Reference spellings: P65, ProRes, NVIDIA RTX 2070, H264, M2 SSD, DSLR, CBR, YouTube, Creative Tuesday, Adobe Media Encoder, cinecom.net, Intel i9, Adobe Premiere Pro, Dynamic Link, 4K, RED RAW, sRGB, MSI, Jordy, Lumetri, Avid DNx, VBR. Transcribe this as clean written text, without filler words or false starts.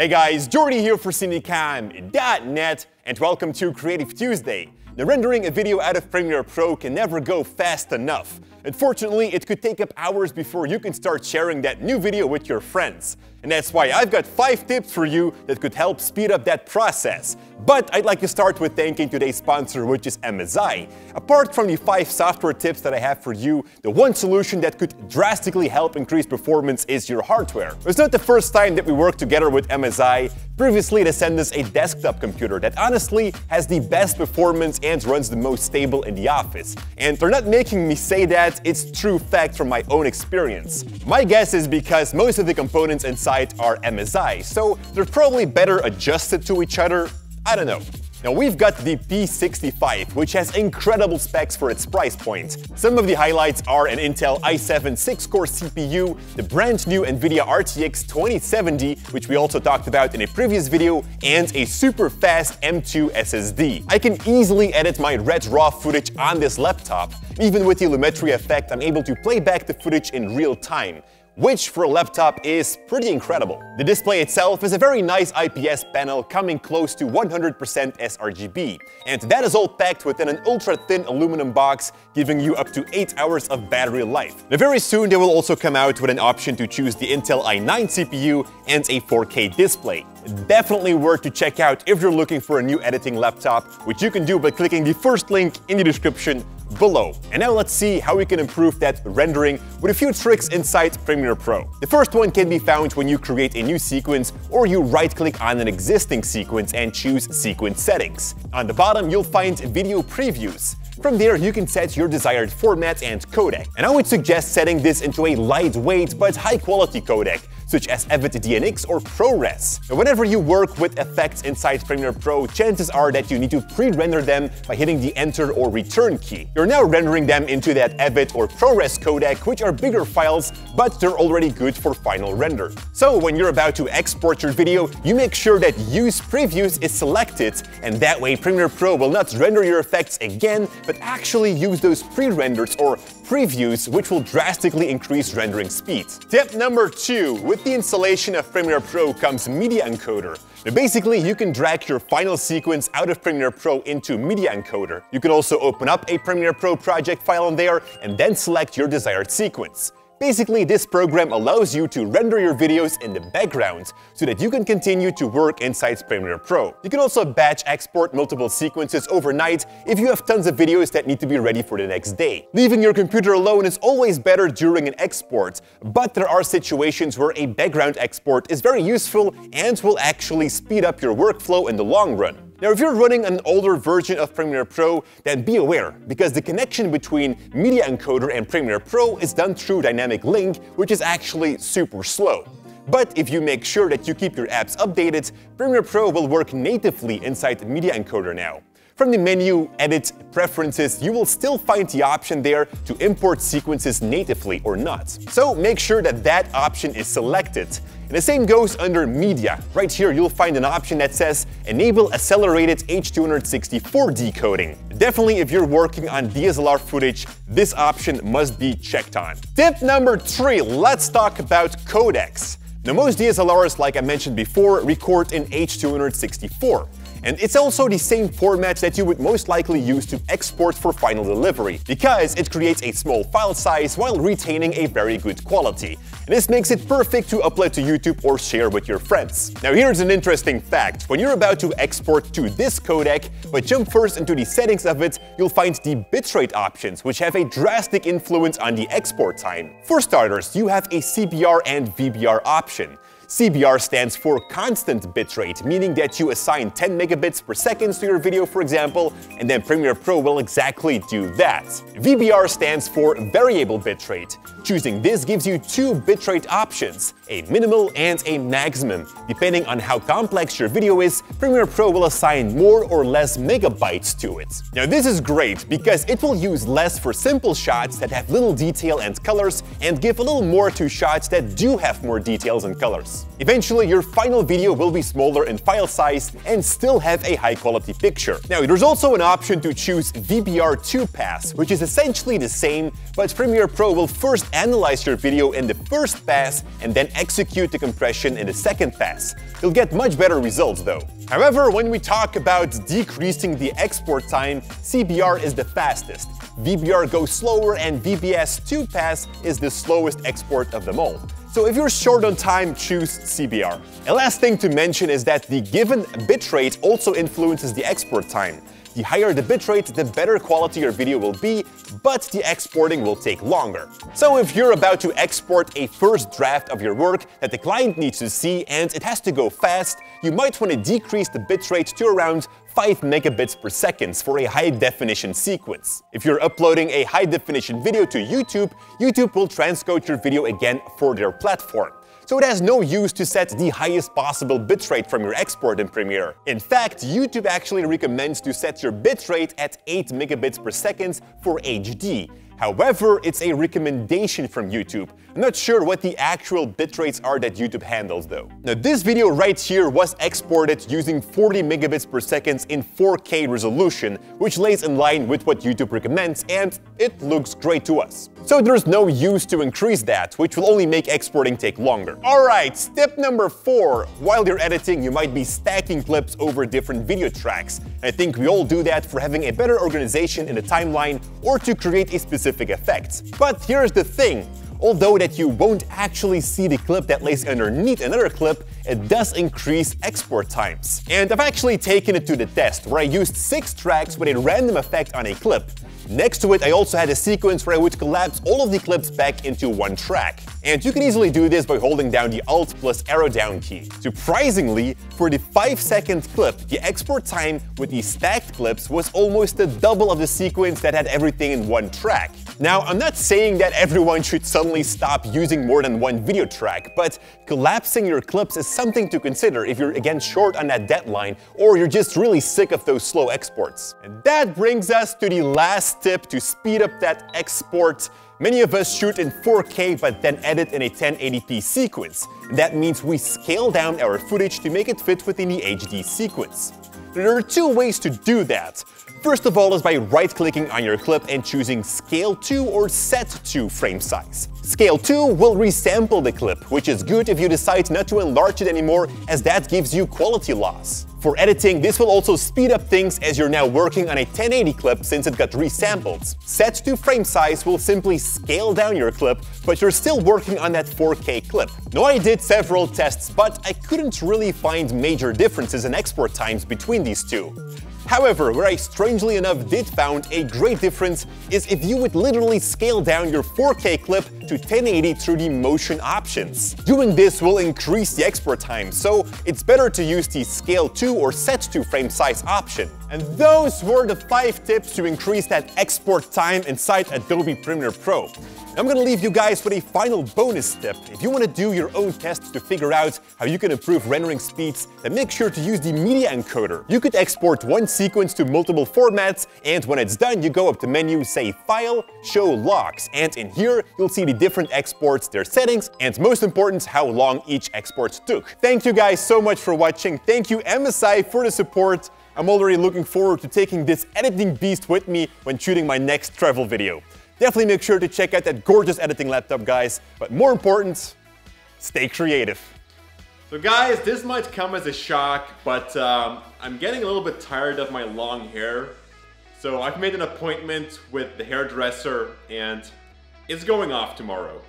Hey guys, Jordy here for cinecom.net and welcome to Creative Tuesday. Now, rendering a video out of Premiere Pro can never go fast enough. Unfortunately, it could take up hours before you can start sharing that new video with your friends. And that's why I've got 5 tips for you that could help speed up that process. But I'd like to start with thanking today's sponsor, which is MSI. Apart from the 5 software tips that I have for you, the one solution that could drastically help increase performance is your hardware. It's not the first time that we worked together with MSI. Previously, they sent us a desktop computer that honestly has the best performance and runs the most stable in the office. And they're not making me say that, it's true fact from my own experience. My guess is because most of the components inside are MSI, so they're probably better adjusted to each other. I don't know. Now we've got the P65, which has incredible specs for its price point. Some of the highlights are an Intel i9 6-core CPU, the brand new NVIDIA RTX 2070, which we also talked about in a previous video, and a super fast M2 SSD. I can easily edit my RED RAW footage on this laptop. Even with the Lumetri effect, I'm able to play back the footage in real time, which for a laptop is pretty incredible. The display itself is a very nice IPS panel coming close to 100% sRGB, and that is all packed within an ultra-thin aluminum box, giving you up to 8 hours of battery life. Now very soon they will also come out with an option to choose the Intel i9 CPU and a 4K display. Definitely worth to check out if you're looking for a new editing laptop, which you can do by clicking the first link in the description below. And now let's see how we can improve that rendering with a few tricks inside Premiere Pro. The first one can be found when you create a new sequence or you right-click on an existing sequence and choose Sequence Settings. On the bottom, you'll find Video Previews. From there, you can set your desired format and codec. And I would suggest setting this into a lightweight but high-quality codec, such as Avid DNx or ProRes. Now, whenever you work with effects inside Premiere Pro, chances are that you need to pre-render them by hitting the Enter or Return key. You're now rendering them into that Avid or ProRes codec, which are bigger files, but they're already good for final render. So when you're about to export your video, you make sure that Use Previews is selected, and that way Premiere Pro will not render your effects again, but actually use those pre-renders or previews, which will drastically increase rendering speed. Tip number 2. With the installation of Premiere Pro comes Media Encoder. Now basically, you can drag your final sequence out of Premiere Pro into Media Encoder. You can also open up a Premiere Pro project file in there and then select your desired sequence. Basically, this program allows you to render your videos in the background so that you can continue to work inside Premiere Pro. You can also batch export multiple sequences overnight if you have tons of videos that need to be ready for the next day. Leaving your computer alone is always better during an export, but there are situations where a background export is very useful and will actually speed up your workflow in the long run. Now, if you're running an older version of Premiere Pro, then be aware, because the connection between Media Encoder and Premiere Pro is done through Dynamic Link, which is actually super slow. But if you make sure that you keep your apps updated, Premiere Pro will work natively inside Media Encoder now. From the menu Edit Preferences, you will still find the option there to import sequences natively or not. So make sure that that option is selected. And the same goes under Media. Right here, you'll find an option that says Enable Accelerated H264 Decoding. Definitely, if you're working on DSLR footage, this option must be checked on. Tip number 3, let's talk about codecs. Now, most DSLRs, like I mentioned before, record in H264. And it's also the same format that you would most likely use to export for final delivery, because it creates a small file size while retaining a very good quality. And this makes it perfect to upload to YouTube or share with your friends. Now here's an interesting fact. When you're about to export to this codec, but jump first into the settings of it, you'll find the bitrate options, which have a drastic influence on the export time. For starters, you have a CBR and VBR option. CBR stands for constant bitrate, meaning that you assign 10 megabits per second to your video, for example, and then Premiere Pro will exactly do that. VBR stands for variable bitrate. Choosing this gives you 2 bitrate options, a minimal and a maximum. Depending on how complex your video is, Premiere Pro will assign more or less megabytes to it. Now this is great because it will use less for simple shots that have little detail and colors, and give a little more to shots that do have more details and colors. Eventually, your final video will be smaller in file size and still have a high-quality picture. Now, there's also an option to choose VBR2 pass, which is essentially the same, but Premiere Pro will first analyze your video in the first pass and then execute the compression in the second pass. You'll get much better results though. However, when we talk about decreasing the export time, CBR is the fastest. VBR goes slower and VBS 2-pass is the slowest export of them all. So if you're short on time, choose CBR. And last thing to mention is that the given bitrate also influences the export time. The higher the bitrate, the better quality your video will be, but the exporting will take longer. So if you're about to export a first draft of your work that the client needs to see and it has to go fast, you might want to decrease the bitrate to around 5 megabits per second for a high-definition sequence. If you're uploading a high-definition video to YouTube, YouTube will transcode your video again for their platform. So it has no use to set the highest possible bitrate from your export in Premiere. In fact, YouTube actually recommends to set your bitrate at 8 megabits per second for HD. However, it's a recommendation from YouTube. I'm not sure what the actual bitrates are that YouTube handles though. Now this video right here was exported using 40 megabits per second in 4K resolution, which lays in line with what YouTube recommends, and it looks great to us. So there's no use to increase that, which will only make exporting take longer. Alright, tip number 4. While you're editing, you might be stacking clips over different video tracks. I think we all do that for having a better organization in the timeline or to create a specific effects. But here's the thing, although that you won't actually see the clip that lays underneath another clip, it does increase export times. And I've actually taken it to the test, where I used 6 tracks with a random effect on a clip. Next to it, I also had a sequence where I would collapse all of the clips back into one track. And you can easily do this by holding down the Alt plus arrow down key. Surprisingly, for the 5-second clip, the export time with the stacked clips was almost the double of the sequence that had everything in one track. Now, I'm not saying that everyone should suddenly stop using more than one video track, but collapsing your clips is something to consider if you're again short on that deadline or you're just really sick of those slow exports. And that brings us to the last tip to speed up that export. Many of us shoot in 4K but then edit in a 1080p sequence. That means we scale down our footage to make it fit within the HD sequence. There are 2 ways to do that. First of all is by right-clicking on your clip and choosing Scale to or Set to frame size. Scale 2 will resample the clip, which is good if you decide not to enlarge it anymore, as that gives you quality loss. For editing, this will also speed up things as you're now working on a 1080 clip since it got resampled. Set to frame size will simply scale down your clip, but you're still working on that 4K clip. Now I did several tests, but I couldn't really find major differences in export times between these two. However, where I strangely enough did find a great difference is if you would literally scale down your 4K clip to 1080 through the motion options. Doing this will increase the export time, so it's better to use the Scale to or Set to frame size option. And those were the 5 tips to increase that export time inside Adobe Premiere Pro. I'm gonna leave you guys with a final bonus tip. If you wanna do your own tests to figure out how you can improve rendering speeds, then make sure to use the Media Encoder. You could export one sequence to multiple formats, and when it's done, you go up to menu, say File, Show Logs, and in here, you'll see the different exports, their settings, and most important, how long each export took. Thank you guys so much for watching. Thank you MSI for the support. I'm already looking forward to taking this editing beast with me when shooting my next travel video. Definitely make sure to check out that gorgeous editing laptop, guys. But more important, stay creative. So guys, this might come as a shock, but I'm getting a little bit tired of my long hair. So I've made an appointment with the hairdresser and it's going off tomorrow.